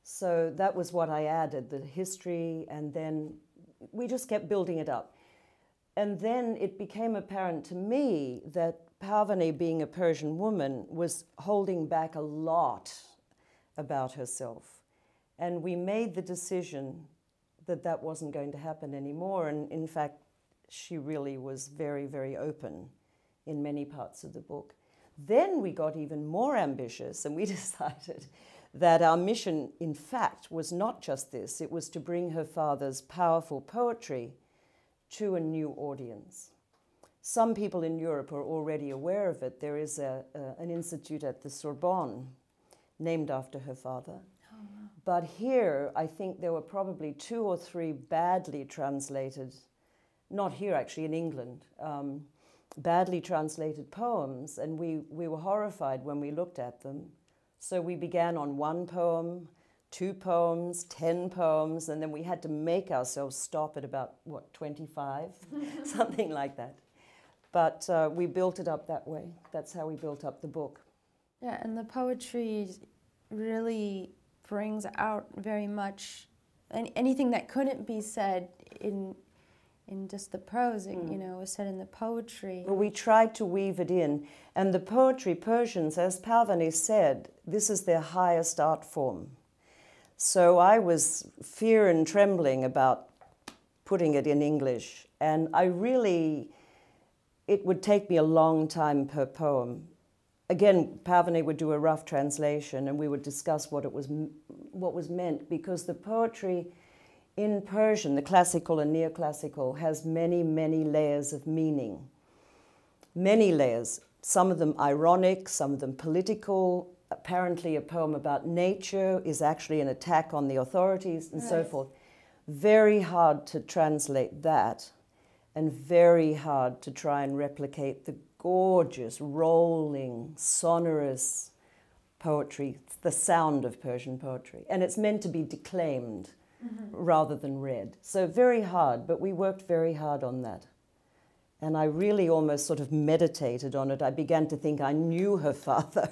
So that was what I added, the history, and then we just kept building it up. And then it became apparent to me that Parvaneh, being a Persian woman, was holding back a lot about herself. And we made the decision that that wasn't going to happen anymore. And in fact, she really was very, very open in many parts of the book. Then we got even more ambitious and we decided that our mission, in fact, was not just this, it was to bring her father's powerful poetry to a new audience. Some people in Europe are already aware of it. There is an institute at the Sorbonne named after her father. Oh, wow. But here, I think there were probably 2 or 3 badly translated, not here actually, in England, badly translated poems, and we were horrified when we looked at them. So we began on 1 poem, 2 poems, 10 poems, and then we had to make ourselves stop at about, what, 25? Something like that. But we built it up that way. That's how we built up the book. Yeah, and the poetry really brings out very much anything that couldn't be said in in just the prose, you know, it was said in the poetry. Well, we tried to weave it in. And the poetry, Persians, as Parvaneh said, this is their highest art form. So I was fear and trembling about putting it in English. And I really, it would take me a long time per poem. Again, Parvaneh would do a rough translation and we would discuss what it was, what was meant, because the poetry in Persian, the classical and neoclassical, has many, many layers of meaning. Many layers, some of them ironic, some of them political. Apparently a poem about nature is actually an attack on the authorities and so forth. Very hard to translate that, and very hard to try and replicate the gorgeous, rolling, sonorous poetry, the sound of Persian poetry. And it's meant to be declaimed rather than read. So very hard, but we worked very hard on that. And I really almost sort of meditated on it. I began to think I knew her father.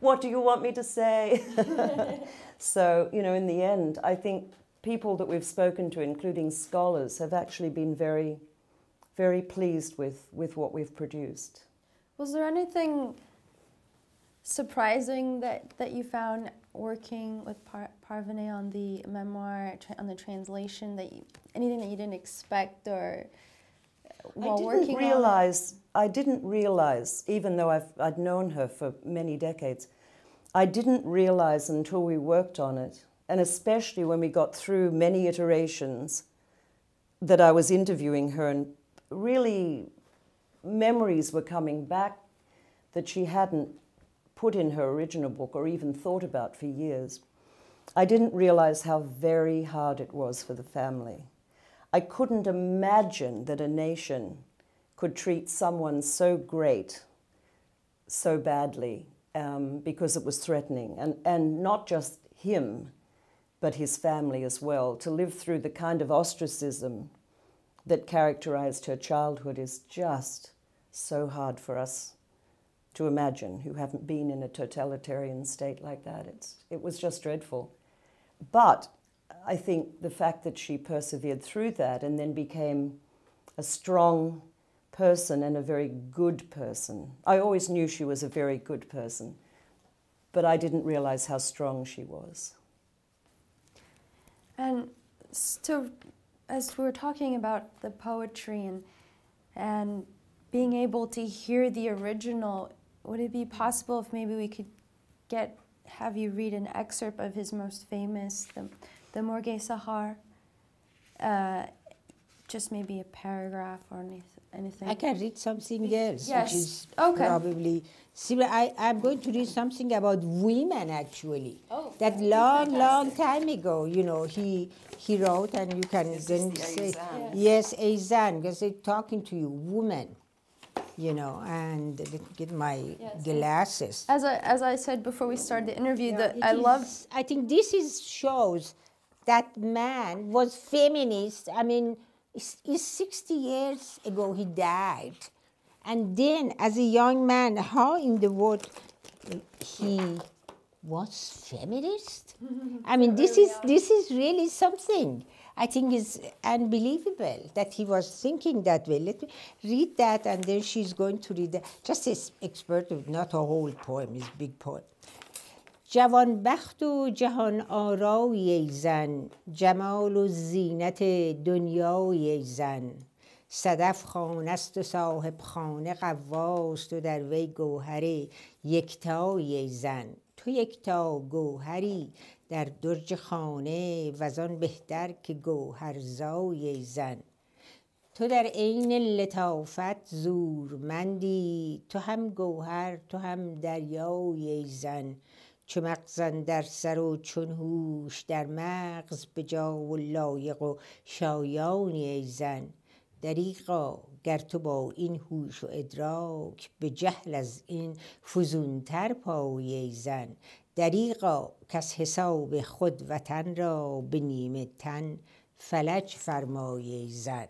What do you want me to say? So, you know, in the end, I think people that we've spoken to, including scholars, have actually been very, very pleased with what we've produced. Was there anything surprising that you found working with Parvaneh on the memoir, on the translation, anything that you didn't expect or while working on it? I didn't realize, even though I'd known her for many decades, I didn't realize until we worked on it, and especially when we got through many iterations, that I was interviewing her and really memories were coming back that she hadn't put in her original book or even thought about for years. I didn't realize how very hard it was for the family. I couldn't imagine that a nation could treat someone so great so badly because it was threatening. And not just him, but his family as well. To live through the kind of ostracism that characterized her childhood is just so hard for us to imagine, who haven't been in a totalitarian state like that. It was just dreadful. But I think the fact that she persevered through that and then became a strong person and a very good person. I always knew she was a very good person, but I didn't realize how strong she was. And so, as we were talking about the poetry and being able to hear the original, would it be possible if maybe we could have you read an excerpt of his most famous, the Murgh Sahar, just maybe a paragraph or anything? I can read something else, yes, which is probably similar. I'm going to read something about women, actually. Oh, that long, long time ago, you know, he wrote, and you can then say, Ay-Zan. Yes, Ay-Zan, because they're talking to you, woman. You know, and let me get my glasses. As I said before we started the interview, I think this shows that man was feminist. I mean, it's 60 years ago he died, and then as a young man, how in the world he was feminist? I mean, this is really something. I think it's unbelievable that he was thinking that way. Let me read that, and then she's going to read that. Just this expert, not a whole poem, it's a big poem. جوان بخت و جهان آرای زن جمال و زینت دنیای زن صدف خانه است و صاحب خانه قواست و در وی گوهر یکتای زن تو یکتا گوهری در درج خانه وزان بهتر که گوهرزای زن تو در عین لطافت زورمندی تو هم گوهر تو هم دریای زن چو مغزن در سر و چون هوش در مغز به جا و لایق و شایانی زن دریغا گر تو با این هوش و ادراک به جهل از این فزونتر پای زن دریغا کس حساب خود وطن را به نیمه تن فلج فرمای زن.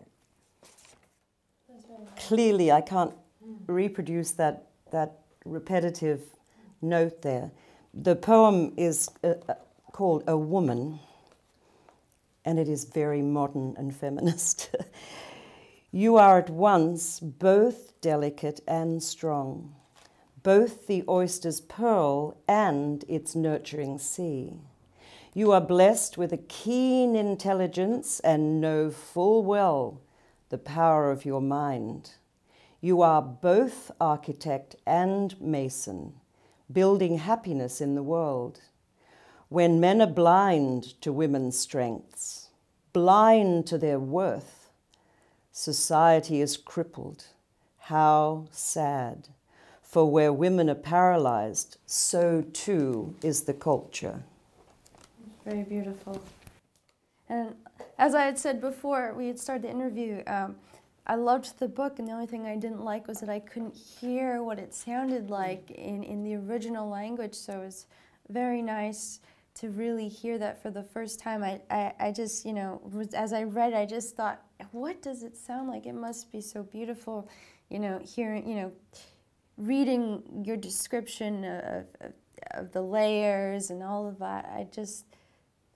Clearly I can't reproduce that repetitive note there. The poem is called A Woman, and it is very modern and feminist. You are at once both delicate and strong, both the oyster's pearl and its nurturing sea. You are blessed with a keen intelligence and know full well the power of your mind. You are both architect and mason, building happiness in the world. When men are blind to women's strengths, blind to their worth, society is crippled. How sad. For where women are paralyzed, so too is the culture. Very beautiful. And as I had said before, we had started the interview, I loved the book, and the only thing I didn't like was that I couldn't hear what it sounded like in the original language, so it was very nice to really hear that for the first time. I just, you know, as I read, I just thought, what does it sound like? It must be so beautiful, you know, hearing, you know, reading your description of the layers and all of that.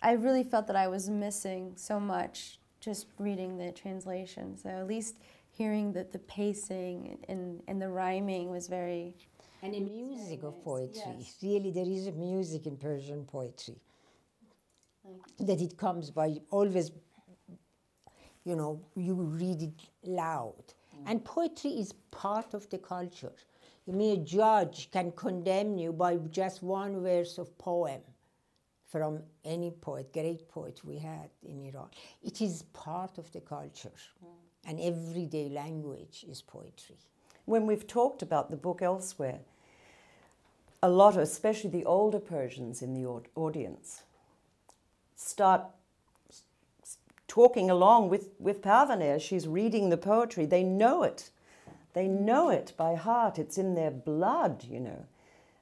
I really felt that I was missing so much just reading the translation. So at least hearing the pacing and the rhyming was very... And in music of poetry, yes. Really there is a music in Persian poetry that it comes by always, you know, you read it loud. And poetry is part of the culture. You mean a judge can condemn you by just one verse of poem from any poet, great poet we had in Iran. It is part of the culture. And everyday language is poetry. When we've talked about the book elsewhere, a lot, especially the older Persians in the audience, start talking along with Parvaneh. She's reading the poetry. They know it. They know it by heart. It's in their blood, you know.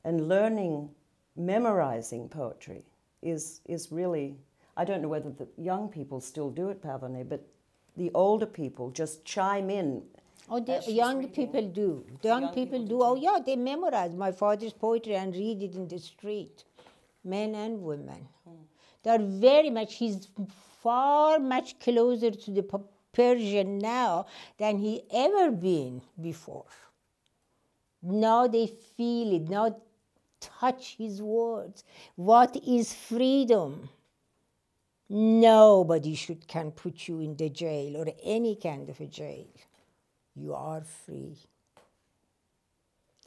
And learning, memorizing poetry is really, I don't know whether the young people still do it, Parvaneh, but the older people just chime in. Oh, the young people do. Young people do. Oh, yeah, they memorize my father's poetry and read it in the street. Men and women. They are very much, he's far much closer to the Persian now than he ever been before. Now they feel it, now touch his words. What is freedom? Nobody can put you in the jail or any kind of a jail. You are free.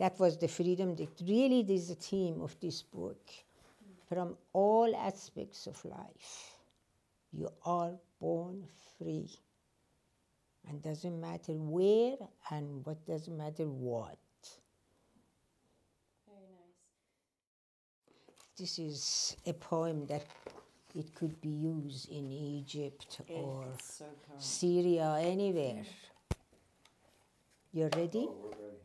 That was the freedom that really is the theme of this book. From all aspects of life, you are born free. And doesn't matter where and what, doesn't matter what. Very nice. This is a poem that it could be used in Egypt or Syria, anywhere. You're ready? Oh, we're ready.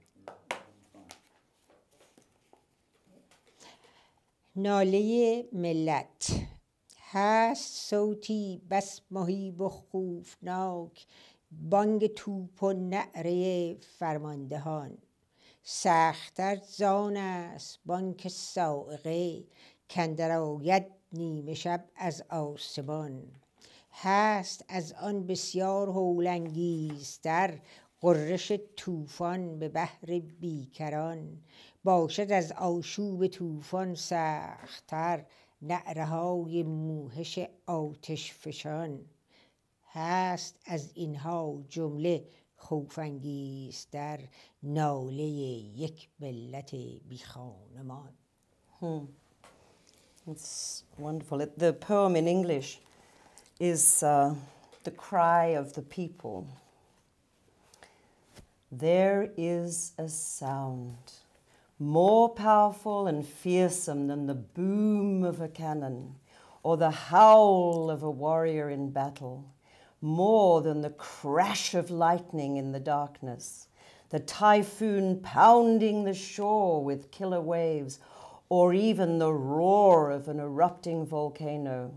ناله ملت هست صوتی بس مهیب و خوفناک بانگ توپ و نعره فرماندهان سخت‌تر زان است بانگ صاعقه کاندر آید نیمه شب از آسمان هست از آن بسیار هولانگیزتر غرش طوفان به بحر بیکران باشد از آشوب طوفان سخت‌تر نعره‌های موهش آتش فشان هست از اینها جمله خوف‌انگیزتر ناله یک ملت بی‌خانمان. It's wonderful. The poem in English is the cry of the people. There is a sound more powerful and fearsome than the boom of a cannon or the howl of a warrior in battle, more than the crash of lightning in the darkness, the typhoon pounding the shore with killer waves, or even the roar of an erupting volcano.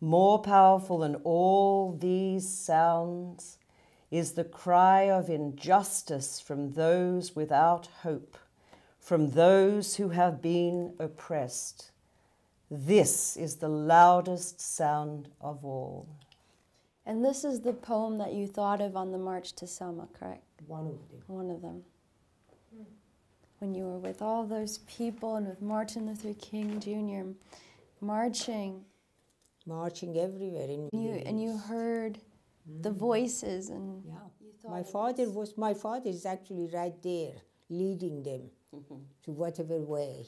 More powerful than all these sounds is the cry of injustice from those without hope, from those who have been oppressed. This is the loudest sound of all. And this is the poem that you thought of on the march to Selma, correct? One of them. One of them. Mm. When you were with all those people and with Martin Luther King, Jr., marching. Marching everywhere. And you heard the voices. And yeah. You thought my father is actually right there, leading them to whatever way.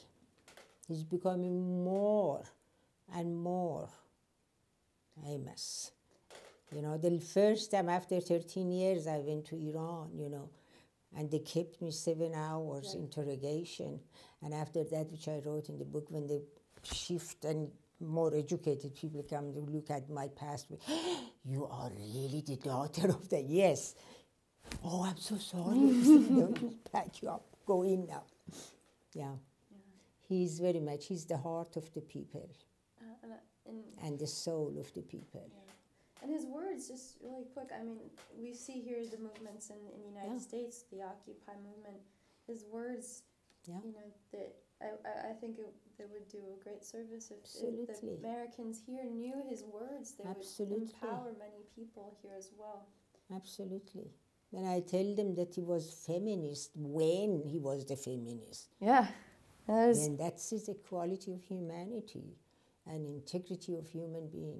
He's becoming more and more famous. You know, the first time after 13 years I went to Iran, you know, and they kept me 7 hours interrogation. And after that, which I wrote in the book, when they shift and more educated people come to look at my past, you are really the daughter of the, yes. Oh, I'm so sorry. Pack you up, go in now. Yeah. He's very much, he's the heart of the people and the soul of the people. Yeah. And his words, just really quick, I mean, we see here the movements in the United States, the Occupy movement, his words, you know, that I think they would do a great service if the Americans here knew his words, they would empower many people here as well. Absolutely. When I tell them that he was feminist, when he was the feminist. Yeah. And that's the quality of humanity and integrity of human being.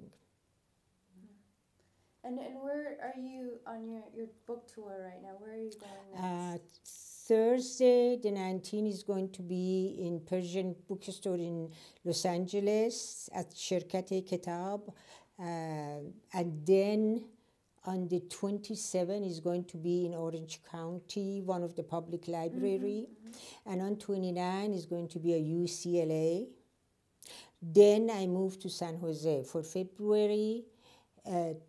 And where are you on your book tour right now? Where are you going next? Thursday the 19th is going to be in Persian bookstore in Los Angeles at Shirkat e and then on the 27th is going to be in Orange County, one of the public library. And on 29 is going to be at UCLA. Then I move to San Jose for February.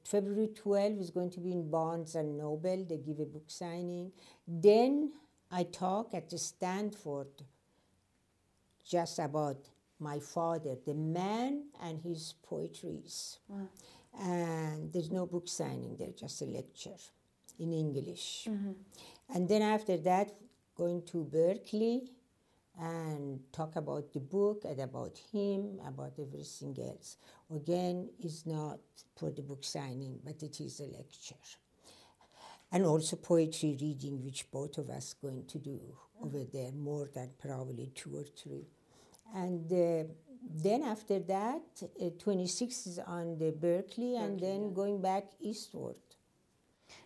February 12 is going to be in Barnes and Noble. They give a book signing. Then I talk at the Stanford just about my father, the man and his poetries. Wow. And there's no book signing there, just a lecture in English. And then after that, going to Berkeley and talk about the book and about him, about everything else. Again, it's not for the book signing, but it is a lecture. And also poetry reading, which both of us are going to do over there, more than probably 2 or 3. And then after that, 26 is on the Berkeley, and then going back eastward.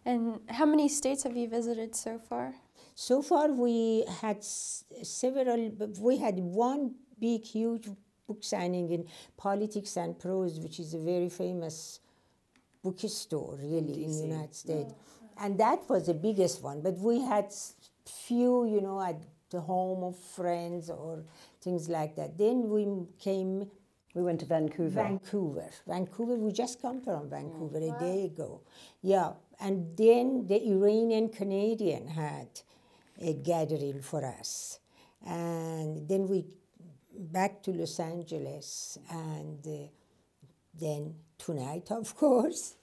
And how many states have you visited so far? So far, we had several, we had one big, huge book signing in Politics and Prose, which is a very famous bookstore, really, in the United States. Yeah. And that was the biggest one, but we had few, you know, at the home of friends or things like that. Then we came... We went to Vancouver. Vancouver, we just come from Vancouver a day ago. Yeah, and then the Iranian Canadian had a gathering for us. And then we back to Los Angeles, and then tonight, of course.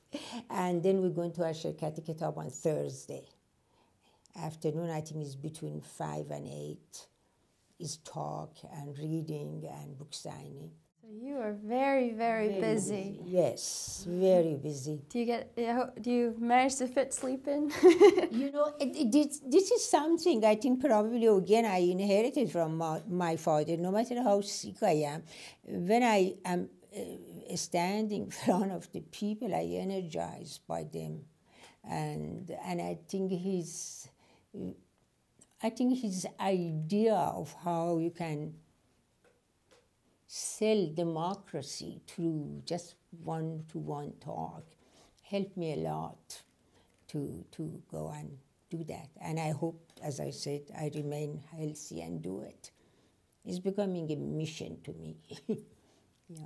And then we're going to Ashur Kateketab on Thursday afternoon. I think it's between 5 and 8. It's talk and reading and book signing. You are very, very busy. Yes, very busy. Do you manage to fit sleep in? You know, this is something I think probably again I inherited from my father. No matter how sick I am, when I am standing in front of the people, I energize by them, and I think his idea of how you can sell democracy through just one-to-one talk helped me a lot to go and do that. And I hope, as I said, I remain healthy and do it. It's becoming a mission to me. Yeah.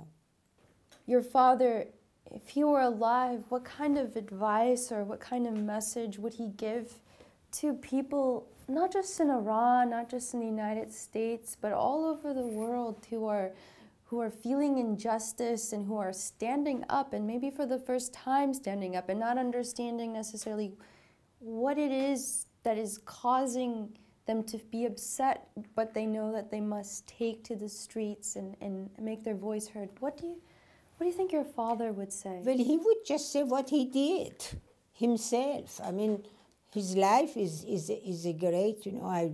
Your father, if he were alive, what kind of advice or what kind of message would he give to people, not just in Iran, not just in the United States, but all over the world who are feeling injustice and who are standing up and maybe for the first time standing up and not understanding necessarily what it is that is causing them to be upset, but they know that they must take to the streets and make their voice heard. What do you, What do you think your father would say? Well, he would just say what he did himself. I mean, his life is a great, you know,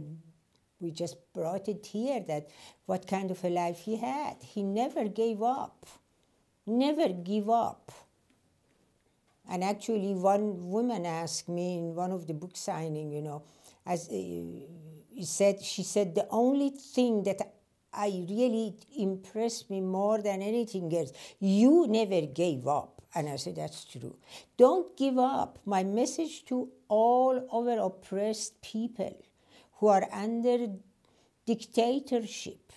we just brought it here, that what kind of a life he had. He never gave up, never give up. And actually, one woman asked me in one of the book signing, you know, as she said, the only thing that I really impressed me more than anything else, you never gave up. And I said, that's true. Don't give up. My message to all our oppressed people who are under dictatorship,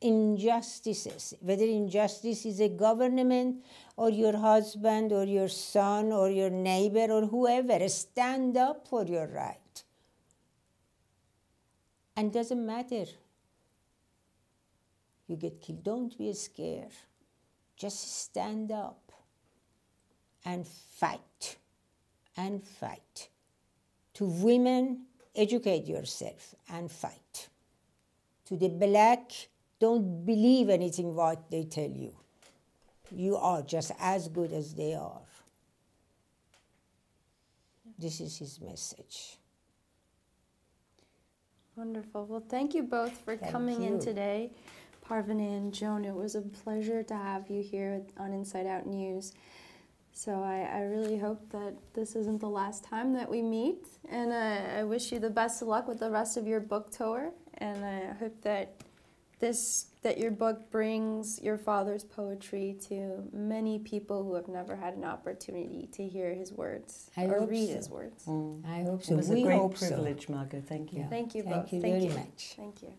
injustices, whether injustice is a government or your husband or your son or your neighbor or whoever, stand up for your right. And it doesn't matter. You get killed. Don't be scared. Just stand up and fight. And fight. To women, educate yourself and fight. To the black, don't believe anything what they tell you. You are just as good as they are. This is his message. Wonderful. Well, thank you both for coming in today. Parvaneh and Joan, it was a pleasure to have you here on Inside Out News. So I really hope that this isn't the last time that we meet. And I wish you the best of luck with the rest of your book tour. And I hope that that your book brings your father's poetry to many people who have never had an opportunity to hear his words or read his words. Mm. I hope so. It was a great privilege, Margot. Thank you. Yeah. Thank you both. Thank you very much. Thank you.